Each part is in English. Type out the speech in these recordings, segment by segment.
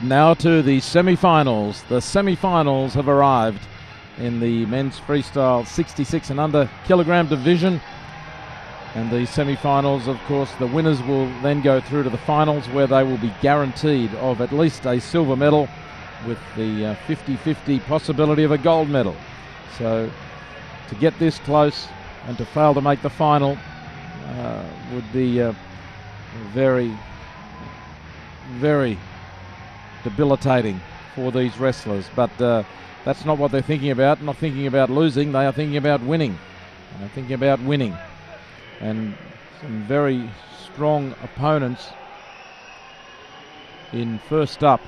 Now to the semi-finals. The semi-finals have arrived in the men's freestyle 66 and under kilogram division. And the semi-finals, of course, the winners will then go through to the finals, where they will be guaranteed of at least a silver medal, with the 50-50 possibility of a gold medal. So to get this close and to fail to make the final would be very, very debilitating for these wrestlers. But that's not what they're thinking about. Not thinking about losing. They are thinking about winning. They're thinking about winning. And some very strong opponents in first up.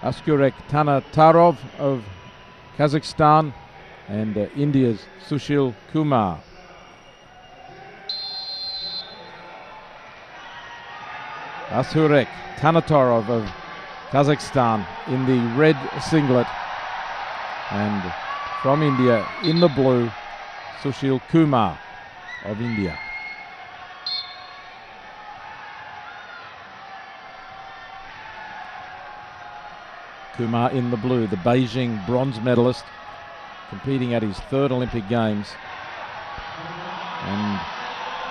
Akzhurek Tanatarov of Kazakhstan and India's Sushil Kumar. Akzhurek Tanatarov of Kazakhstan in the red singlet, and from India in the blue, Sushil Kumar of India. Kumar in the blue, the Beijing bronze medalist, competing at his third Olympic Games. And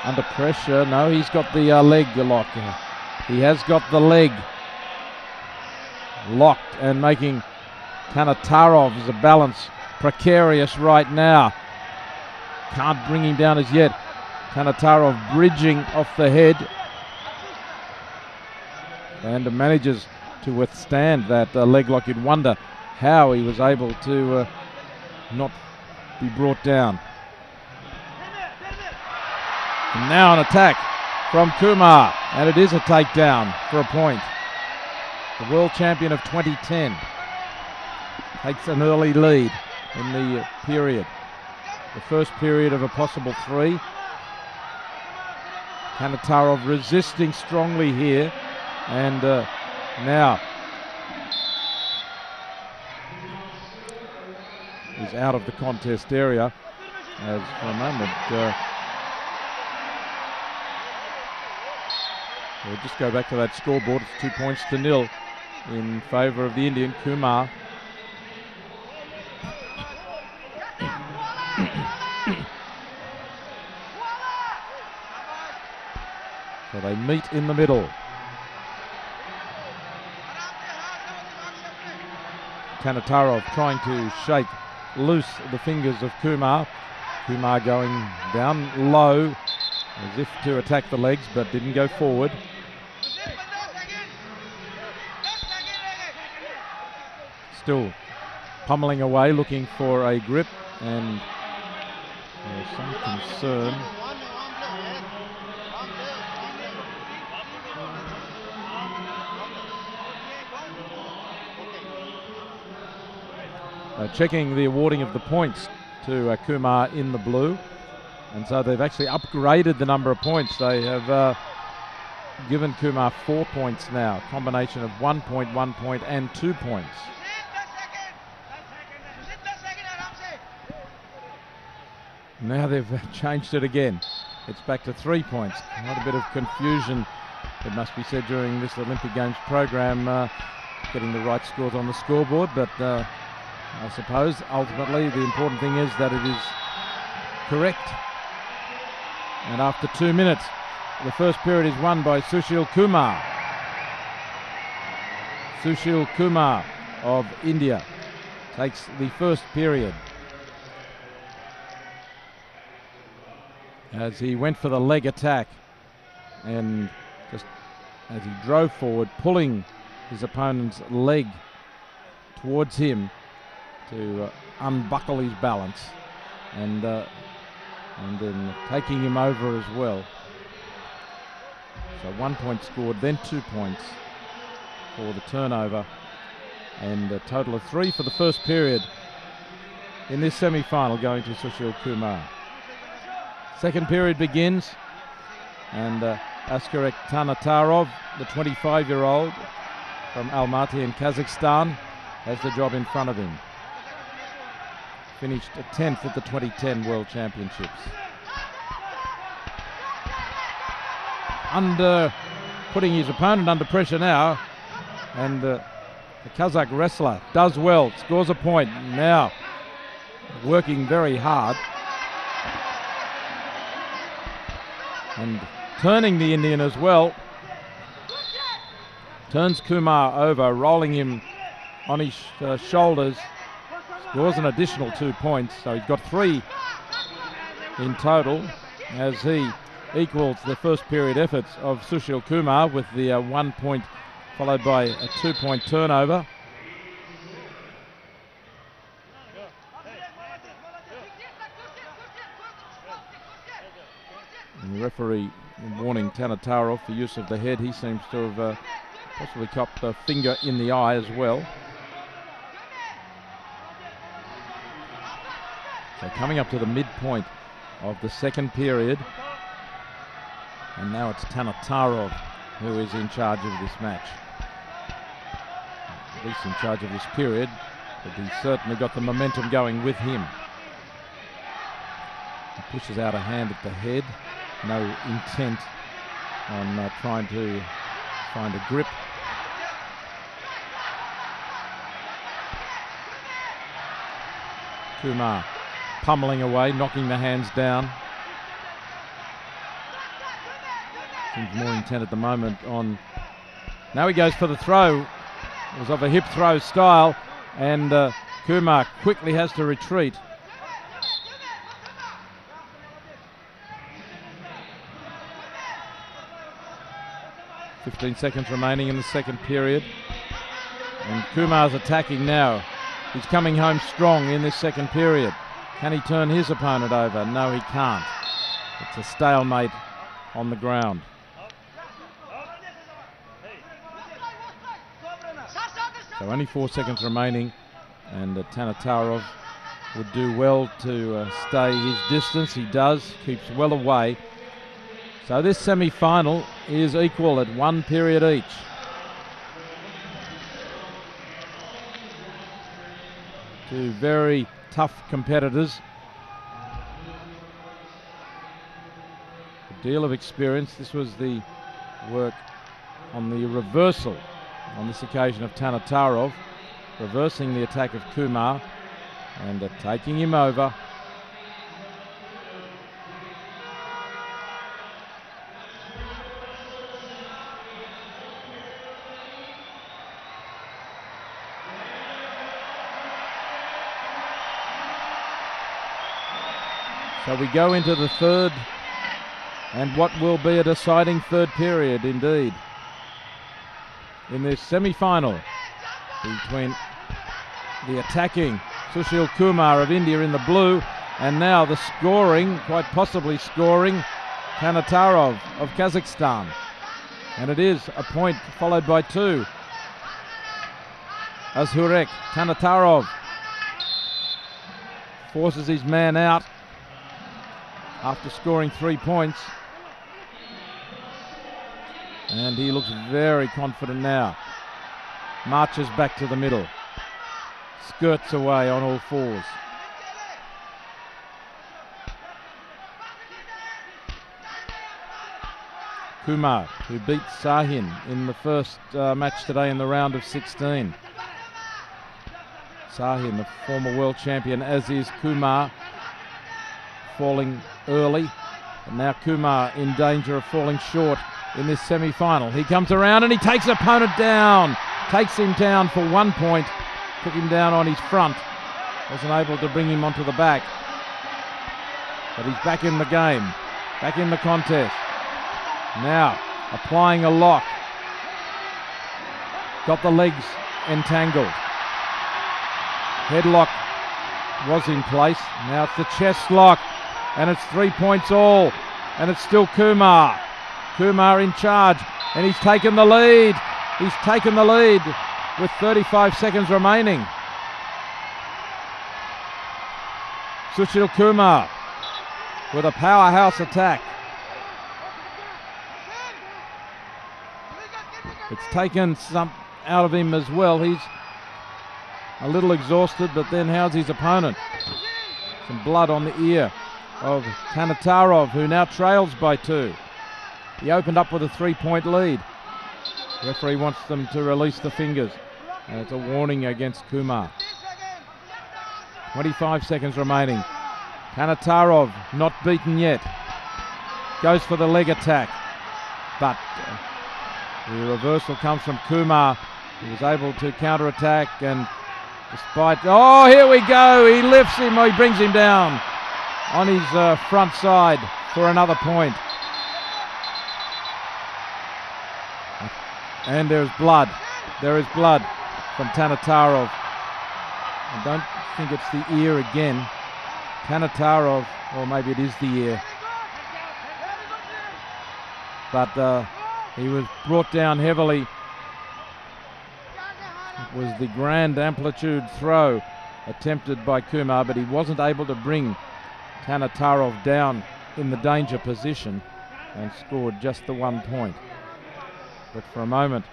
under pressure, no, he's got the leg lock. He has got the leg locked, and making Tanatarov's balance precarious right now. Can't bring him down as yet. Tanatarov bridging off the head and manages to withstand that leg lock. You'd wonder how he was able to not be brought down. And now an attack from Kumar, and it is a takedown for a point. The world champion of 2010 takes an early lead in the period. The first period of a possible three. Tanatarov resisting strongly here, and now is out of the contest area, as for a moment we'll just go back to that scoreboard. It's 2-0 in favour of the Indian, Kumar. So they meet in the middle. Tanatarov trying to shake loose the fingers of Kumar. Kumar going down low as if to attack the legs, but didn't go forward. Still pummeling away, looking for a grip, and there's some concern. Checking the awarding of the points to Kumar in the blue, and so they've actually upgraded the number of points. They have given Kumar 4 points now, combination of 1 point, 1 point and 2 points. Now they've changed it again. It's back to 3 points. Quite a bit of confusion, it must be said, during this Olympic Games program, getting the right scores on the scoreboard. But I suppose ultimately the important thing is that it is correct. And after 2 minutes, the first period is won by Sushil Kumar. Sushil Kumar of India takes the first period, as he went for the leg attack, and just as he drove forward, pulling his opponent's leg towards him to unbuckle his balance, and then taking him over as well. So 1 point scored, then 2 points for the turnover, and a total of 3 for the first period in this semi-final going to Sushil Kumar. Second period begins, and Akzhurek Tanatarov, the 25-year-old from Almaty in Kazakhstan, has the job in front of him. Finished 10th at the 2010 World Championships. Putting his opponent under pressure now, And the Kazakh wrestler does well, scores a point. Now, working very hard. And turning the Indian as well. Turns Kumar over, rolling him on his shoulders. Scores an additional 2 points, so he's got three in total as he equals the first period efforts of Sushil Kumar with the 1 point followed by a 2 point turnover. And the referee warning Tanatarov for use of the head. He seems to have possibly copped a finger in the eye as well. So coming up to the midpoint of the second period. And now it's Tanatarov who is in charge of this match. At least in charge of this period. But he's certainly got the momentum going with him. He pushes out a hand at the head. No intent on trying to find a grip. Kumar pummeling away, knocking the hands down. Seems more intent at the moment on... Now he goes for the throw. It was of a hip throw style, and Kumar quickly has to retreat. It. 15 seconds remaining in the second period. And Kumar's attacking now. He's coming home strong in this second period. Can he turn his opponent over? No, he can't. It's a stalemate on the ground. So only 4 seconds remaining, and Tanatarov would do well to stay his distance. He does, keeps well away. So this semi-final is equal at one period each. Two very tough competitors. Deal of experience. This was the work on the reversal on this occasion of Tanatarov, reversing the attack of Kumar and taking him over. So we go into the third, and what will be a deciding third period indeed. In this semi-final between the attacking Sushil Kumar of India in the blue, and now the scoring, quite possibly scoring, Tanatarov of Kazakhstan. And it is a point followed by two. Akzhurek Tanatarov forces his man out after scoring 3 points. And he looks very confident now. Marches back to the middle. Skirts away on all fours. Kumar, who beat Sahin in the first match today in the round of 16. Sahin, the former world champion, as is Kumar, falling early. And now Kumar in danger of falling short in this semi-final. He comes around and he takes opponent down. Takes him down for 1 point. Took him down on his front. Wasn't able to bring him onto the back. But he's back in the game. Back in the contest. Now applying a lock. Got the legs entangled. Headlock was in place. Now it's the chest lock. And it's 3 points all. And it's still Kumar. Kumar in charge, and he's taken the lead. He's taken the lead with 35 seconds remaining. Sushil Kumar with a powerhouse attack. It's taken some out of him as well. He's a little exhausted, but then how's his opponent? Some blood on the ear of Tanatarov, who now trails by two. He opened up with a 3 point lead. Referee wants them to release the fingers. And it's a warning against Kumar. 25 seconds remaining. Tanatarov, not beaten yet. Goes for the leg attack. But the reversal comes from Kumar. He was able to counter-attack, and despite... Oh, here we go. He lifts him. He brings him down on his front side for another point. And there's blood. There is blood from Tanatarov. I don't think it's the ear again. Tanatarov, or maybe it is the ear. But he was brought down heavily. It was the grand amplitude throw attempted by Kumar, but he wasn't able to bring Tanatarov down in the danger position and scored just the 1 point. But for a moment,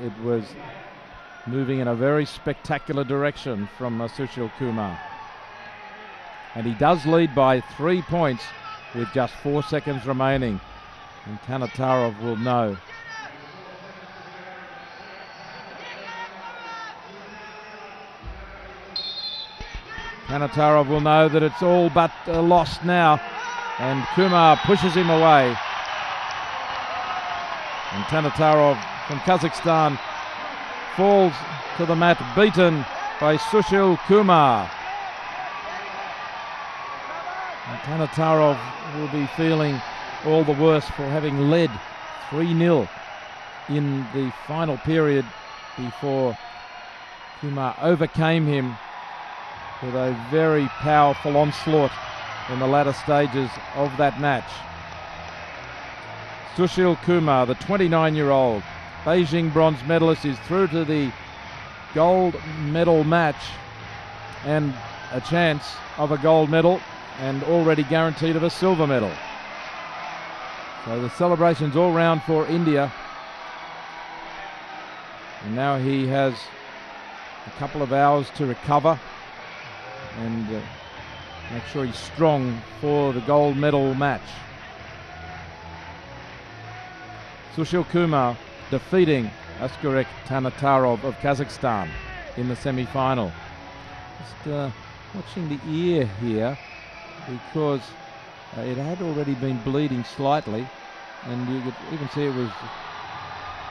it was moving in a very spectacular direction from Sushil Kumar. And he does lead by 3 points with just 4 seconds remaining. And Tanatarov will know. Tanatarov will know that it's all but lost now. And Kumar pushes him away. And Tanatarov from Kazakhstan falls to the mat, beaten by Sushil Kumar. And Tanatarov will be feeling all the worse for having led 3-0 in the final period before Kumar overcame him with a very powerful onslaught in the latter stages of that match. Sushil Kumar, the 29-year-old Beijing bronze medalist, is through to the gold medal match and a chance of a gold medal, and already guaranteed of a silver medal. So the celebrations all round for India. And now he has a couple of hours to recover and make sure he's strong for the gold medal match. Sushil Kumar defeating Akzhurek Tanatarov of Kazakhstan in the semi-final. Just watching the ear here, because it had already been bleeding slightly, and you could even see it was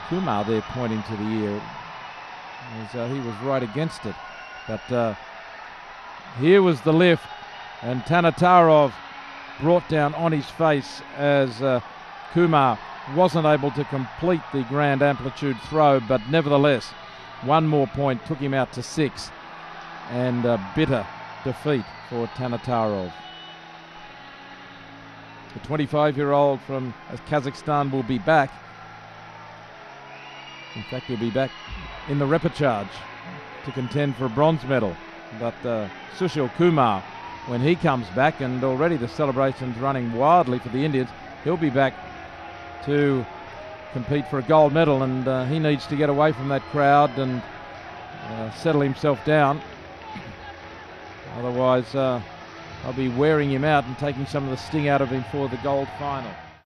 Kumar there pointing to the ear, and so he was right against it. But here was the lift, and Tanatarov brought down on his face as Kumar wasn't able to complete the grand amplitude throw, but nevertheless 1 more point took him out to 6, and a bitter defeat for Tanatarov. The 25-year-old from Kazakhstan will be back. In fact, he'll be back in the repechage to contend for a bronze medal. But Sushil Kumar, when he comes back, and already the celebration's running wildly for the Indians, he'll be back to compete for a gold medal, and he needs to get away from that crowd and settle himself down. Otherwise, I'll be wearing him out and taking some of the sting out of him for the gold final.